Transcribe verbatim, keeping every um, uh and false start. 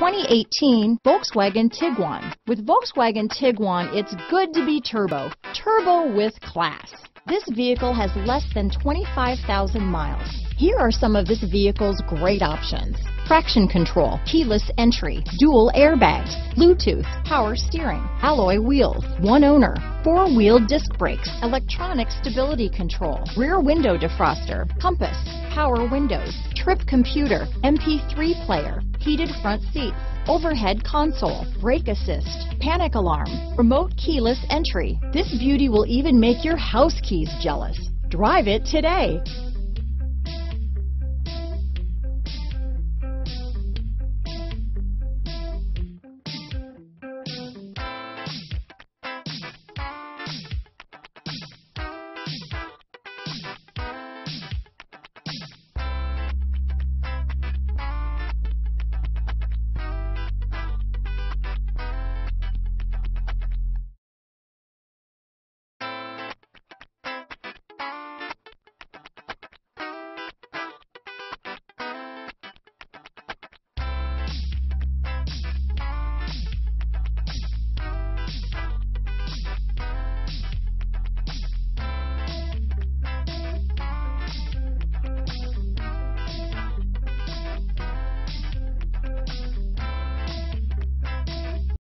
twenty eighteen Volkswagen Tiguan. With Volkswagen Tiguan, it's good to be turbo. Turbo with class. This vehicle has less than twenty-five thousand miles. Here are some of this vehicle's great options. Traction control, keyless entry, dual airbags, Bluetooth, power steering, alloy wheels, one owner, four-wheel disc brakes, electronic stability control, rear window defroster, compass, power windows, trip computer, M P three player, heated front seats, overhead console, brake assist, panic alarm, remote keyless entry. This beauty will even make your house keys jealous. Drive it today.